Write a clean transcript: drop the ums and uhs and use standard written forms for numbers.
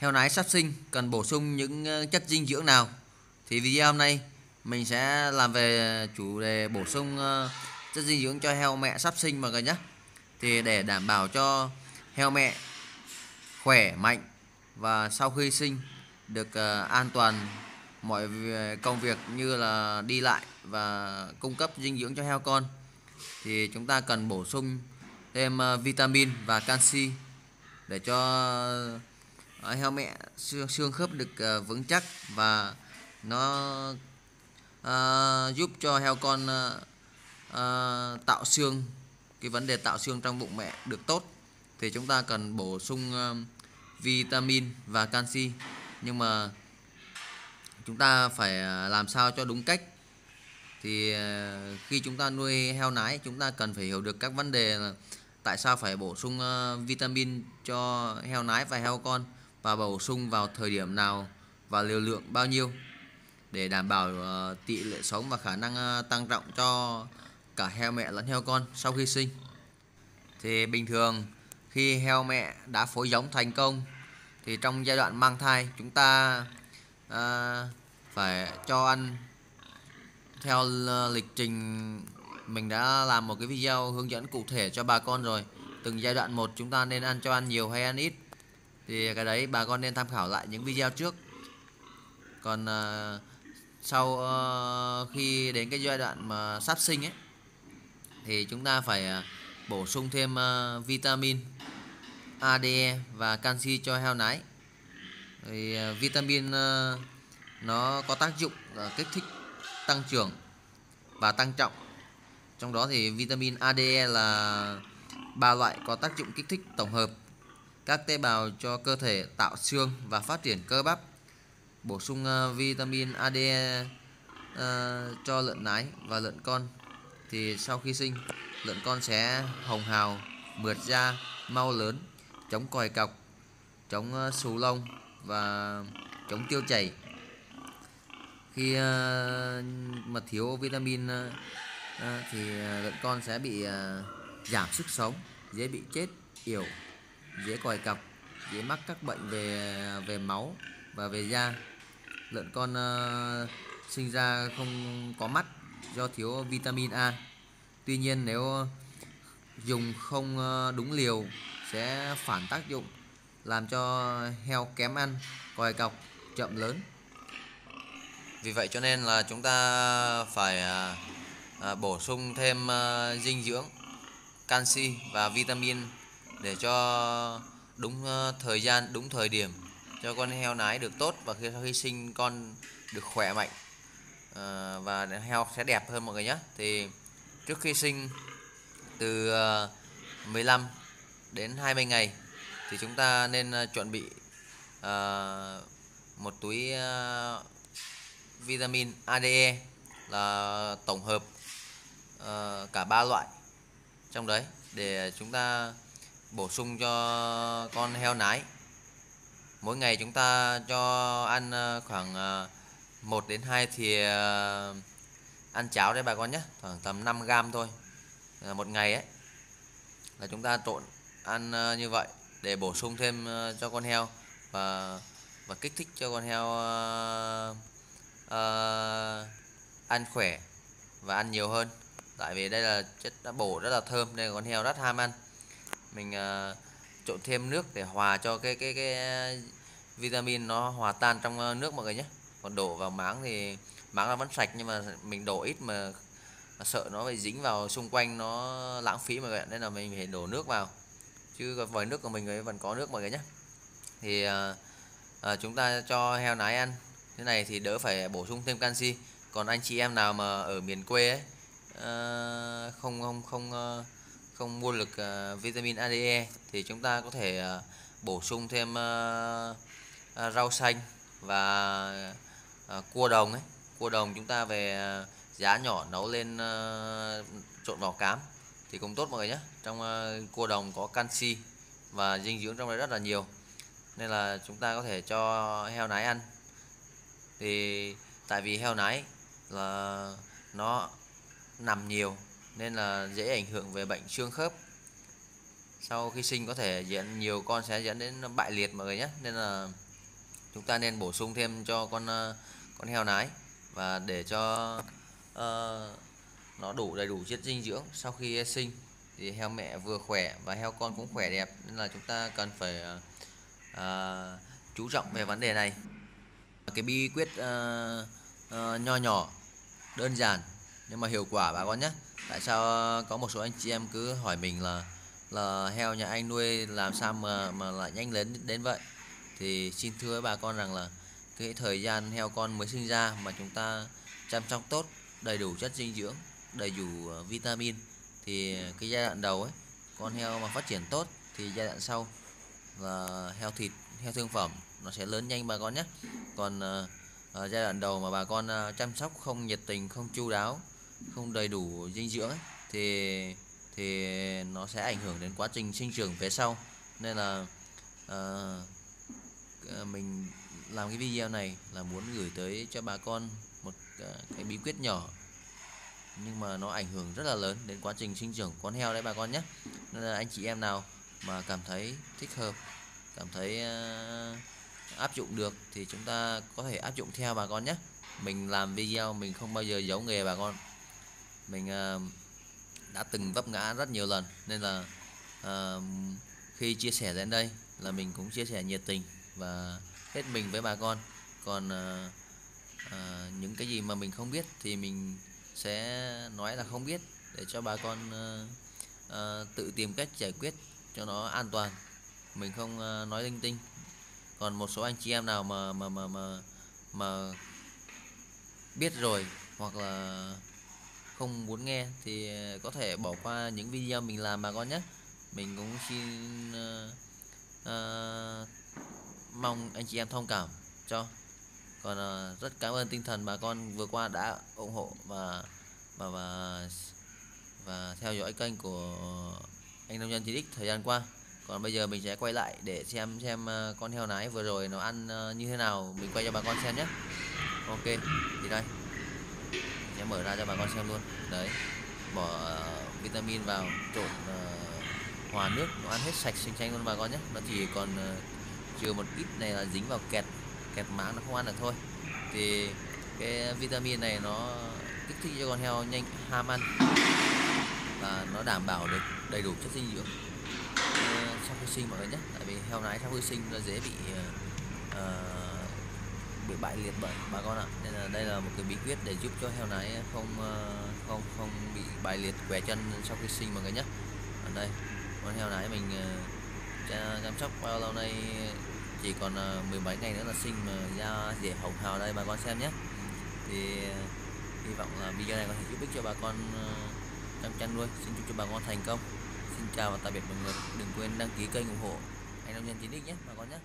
heo nái sắp sinh cần bổ sung những chất dinh dưỡng nào? Thì video hôm nay mình sẽ làm về chủ đề bổ sung chất dinh dưỡng cho heo mẹ sắp sinh mọi người nhé. Thì để đảm bảo cho heo mẹ khỏe mạnh và sau khi sinh được an toàn mọi công việc như là đi lại và cung cấp dinh dưỡng cho heo con, thì chúng ta cần bổ sung thêm vitamin và canxi để cho heo mẹ xương khớp được vững chắc và nó giúp cho heo con tạo xương, cái vấn đề tạo xương trong bụng mẹ được tốt. Thì chúng ta cần bổ sung vitamin và canxi, nhưng mà chúng ta phải làm sao cho đúng cách. Thì khi chúng ta nuôi heo nái, chúng ta cần phải hiểu được các vấn đề là tại sao phải bổ sung vitamin cho heo nái và heo con, và bổ sung vào thời điểm nào và liều lượng bao nhiêu để đảm bảo tỷ lệ sống và khả năng tăng trọng cho cả heo mẹ lẫn heo con sau khi sinh. Thì bình thường khi heo mẹ đã phối giống thành công thì trong giai đoạn mang thai chúng ta phải cho ăn theo lịch trình. Mình đã làm một cái video hướng dẫn cụ thể cho bà con rồi, từng giai đoạn một chúng ta nên ăn, cho ăn nhiều hay ăn ít, thì cái đấy bà con nên tham khảo lại những video trước. Còn sau khi đến cái giai đoạn mà sắp sinh ấy, thì chúng ta phải bổ sung thêm vitamin ADE và canxi cho heo nái. Thì vitamin nó có tác dụng kích thích tăng trưởng và tăng trọng. Trong đó thì vitamin ADE là ba loại có tác dụng kích thích tổng hợp các tế bào cho cơ thể tạo xương và phát triển cơ bắp. Bổ sung vitamin ADE cho lợn nái và lợn con thì sau khi sinh lợn con sẽ hồng hào, mượt da, mau lớn, chống còi cọc, chống xù lông và chống tiêu chảy. Khi mà thiếu vitamin thì lợn con sẽ bị giảm sức sống, dễ bị chết, yểu, dễ còi cọc, dễ mắc các bệnh về máu và về da. Lợn con sinh ra không có mắt do thiếu vitamin A. Tuy nhiên nếu dùng không đúng liều sẽ phản tác dụng, làm cho heo kém ăn, còi cọc, chậm lớn. Vì vậy cho nên là chúng ta phải bổ sung thêm dinh dưỡng, canxi và vitamin để cho đúng thời gian, đúng thời điểm cho con heo nái được tốt, và khi sau khi sinh con được khỏe mạnh và heo sẽ đẹp hơn mọi người nhé. Thì trước khi sinh từ 15 đến 20 ngày thì chúng ta nên chuẩn bị một túi vitamin ADE là tổng hợp cả ba loại trong đấy để chúng ta bổ sung cho con heo nái. Mỗi ngày chúng ta cho ăn khoảng 1 đến 2 thìa ăn cháo đấy bà con nhé, khoảng tầm 5 gram thôi một ngày ấy, là chúng ta trộn ăn như vậy để bổ sung thêm cho con heo và kích thích cho con heo ăn khỏe và ăn nhiều hơn. Tại vì đây là chất đã bổ rất là thơm nên con heo rất ham ăn. Mình trộn thêm nước để hòa cho cái vitamin nó hòa tan trong nước mọi người nhé. Còn đổ vào máng thì máng nó vẫn sạch, nhưng mà mình đổ ít mà sợ nó bị dính vào xung quanh, nó lãng phí mọi người ạ. Nên là mình phải đổ nước vào, chứ vòi nước của mình ấy vẫn có nước mọi người nhé. Thì chúng ta cho heo nái ăn thế này thì đỡ phải bổ sung thêm canxi. Còn anh chị em nào mà ở miền quê ấy, không mua được vitamin ADE thì chúng ta có thể bổ sung thêm rau xanh và cua đồng ấy. Cua đồng chúng ta về giá nhỏ nấu lên trộn vào cám thì cũng tốt mọi người nhé. Trong cua đồng có canxi và dinh dưỡng trong đấy rất là nhiều, nên là chúng ta có thể cho heo nái ăn. Thì tại vì heo nái là nó nằm nhiều nên là dễ ảnh hưởng về bệnh xương khớp. Sau khi sinh có thể nhiều con sẽ dẫn đến bại liệt mọi người nhé. Nên là chúng ta nên bổ sung thêm cho con heo nái, và để cho nó đủ đầy đủ chất dinh dưỡng sau khi sinh thì heo mẹ vừa khỏe và heo con cũng khỏe đẹp, nên là chúng ta cần phải chú trọng về vấn đề này. Cái bí quyết nho nhỏ đơn giản nhưng mà hiệu quả bà con nhé. Tại sao có một số anh chị em cứ hỏi mình là heo nhà anh nuôi làm sao mà lại nhanh lớn đến vậy, thì xin thưa với bà con rằng là cái thời gian heo con mới sinh ra mà chúng ta chăm sóc tốt, đầy đủ chất dinh dưỡng, đầy đủ vitamin, thì cái giai đoạn đầu ấy con heo mà phát triển tốt thì giai đoạn sau là heo thịt, heo thương phẩm nó sẽ lớn nhanh bà con nhé. Còn giai đoạn đầu mà bà con chăm sóc không nhiệt tình, không chu đáo, không đầy đủ dinh dưỡng ấy, thì nó sẽ ảnh hưởng đến quá trình sinh trưởng về sau. Nên là mình làm cái video này là muốn gửi tới cho bà con một cái bí quyết nhỏ nhưng mà nó ảnh hưởng rất là lớn đến quá trình sinh trưởng con heo đấy bà con nhé. Nên là anh chị em nào mà cảm thấy thích hợp, cảm thấy áp dụng được thì chúng ta có thể áp dụng theo bà con nhé. Mình làm video mình không bao giờ giấu nghề bà con. Mình đã từng vấp ngã rất nhiều lần, nên là khi chia sẻ đến đây là mình cũng chia sẻ nhiệt tình và hết mình với bà con. Còn những cái gì mà mình không biết thì mình sẽ nói là không biết, để cho bà con tự tìm cách giải quyết cho nó an toàn, mình không nói linh tinh. Còn một số anh chị em nào mà biết rồi hoặc là không muốn nghe thì có thể bỏ qua những video mình làm bà con nhé. Mình cũng xin mong anh chị em thông cảm cho. Còn rất cảm ơn tinh thần bà con vừa qua đã ủng hộ và theo dõi kênh của anh Nông Dân 9x thời gian qua. Còn bây giờ mình sẽ quay lại để xem con heo nái vừa rồi nó ăn như thế nào, mình quay cho bà con xem nhé. Ok, thì đây mình sẽ mở ra cho bà con xem luôn. Đấy, bỏ vitamin vào, trộn hòa nước, nó ăn hết sạch xanh xanh luôn bà con nhé. Nó chỉ còn chừa một ít này là dính vào kẹt máng, nó không ăn được thôi. Thì cái vitamin này nó kích thích cho con heo nhanh ham ăn và nó đảm bảo được đầy đủ chất dinh dưỡng sau khi sinh mọi người nhé. Tại vì heo nái sau khi sinh nó dễ bị bại liệt bởi bà con ạ. Nên là đây là một cái bí quyết để giúp cho heo nái không bị bại liệt què chân sau khi sinh mọi người nhé. Ở đây con heo nái mình chăm sóc bao lâu nay, chỉ còn mười mấy ngày nữa là sinh mà ra rỉa hồng hào đây bà con xem nhé. Thì hy vọng là video này có thể giúp ích cho bà con trong chăn nuôi. Xin chúc cho bà con thành công. Xin chào và tạm biệt mọi người. Đừng quên đăng ký kênh ủng hộ anh Nông Dân 9x nhé bà con nhé.